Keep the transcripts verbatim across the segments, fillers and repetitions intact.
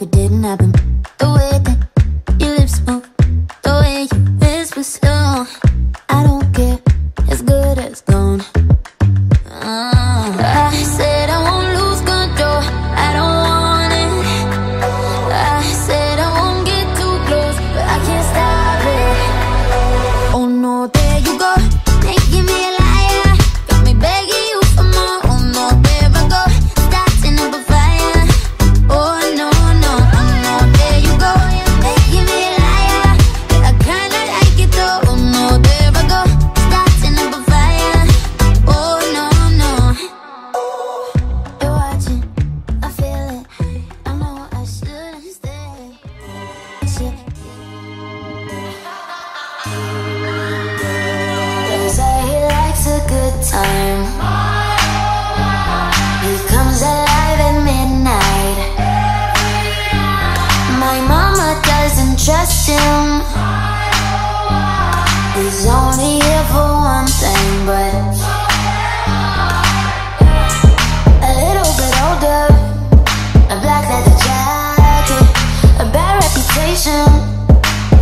like it didn't happen. The way that your lips move, the way you whisper slow, I don't care, it's good as gone. uh, I said I won't lose control, I don't want it. I said I won't get too close, but I can't stop it. Oh no, there you go, making me a liar, got me begging you for more. Oh no, there I go, starting up a fire. Oh no, no, oh no, there you go, making me a liar, I kinda like it though. Oh no, there I go, starting up a fire. Oh no, no. You're watching, I feel it, I know I shouldn't stay. Shit. Cause I he likes a good time. He comes alive at midnight. My mama doesn't trust him. He's only here for one thing, but a little bit older, a black leather jacket, a bad reputation,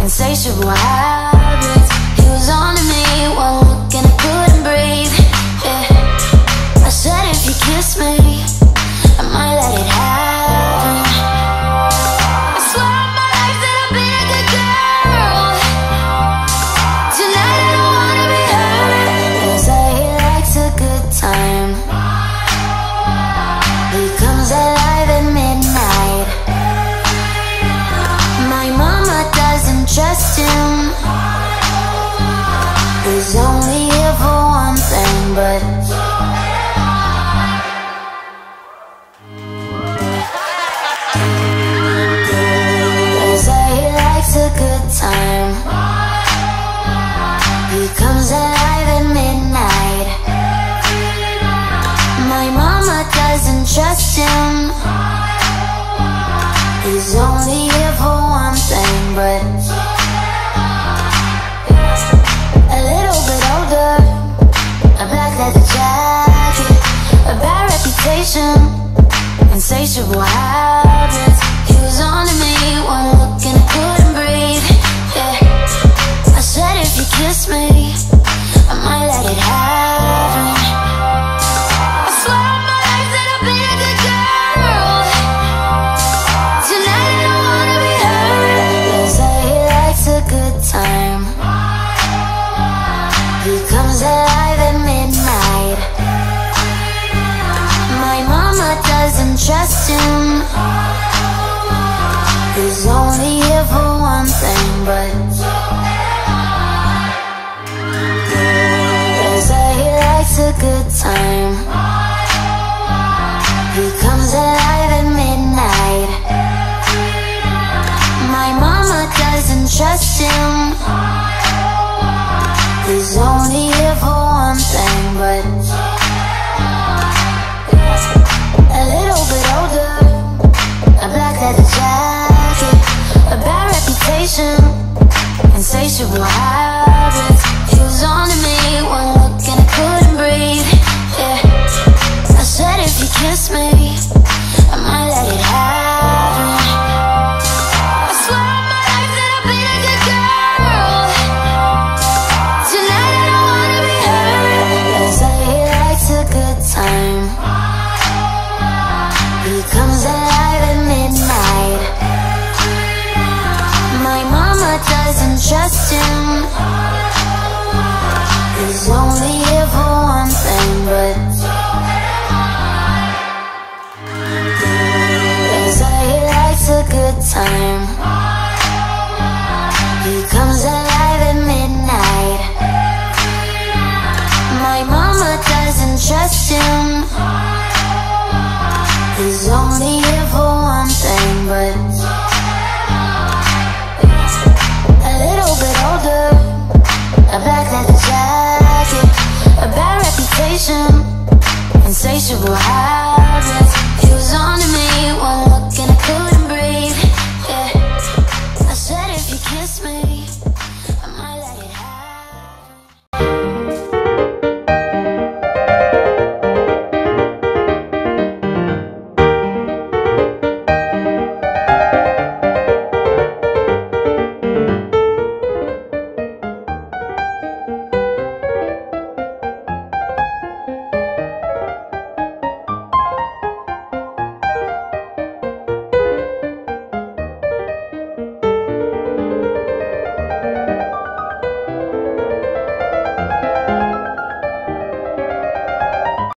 insatiable habits. He was on to me, one look and I couldn't breathe. Yeah. I said if you kiss me, I might let it happen. I swear on my life that I've been a good girl. Tonight I don't wanna be hurt. Cause I he likes a good time. He comes alive at midnight. My mama doesn't trust him. He's only here for one thing, but they say he likes a good time. He comes alive at midnight. My mama doesn't trust him. He's only here for one thing, but a little bit older, a black leather jacket, a bad reputation, insatiable habits. He was on to me, one look and I couldn't breathe. Yeah. I said if you kiss me, I might let it happen. I swear on my life that I've been a good girl. Tonight I don't wanna be hurt. They say he likes a good time. He comes alive at midnight. My mama doesn't trust him. He's only here for one thing, but they say he likes a good time. He comes alive at midnight. My mama doesn't trust him. He's only here for one thing, but a little bit older, a black leather jacket, a bad reputation, insatiable habits. He was on to me, one look and I couldn't breathe. Yeah. I said if you kiss me, I might let it happen. I swear on my life that I've been a good girl. Tonight I don't wanna be hurt. They say he likes a good time. He comes alive at midnight. My mama doesn't trust him. He's only here for one thing, but they say he likes a good time. He comes alive at midnight. My mama doesn't trust him. He's only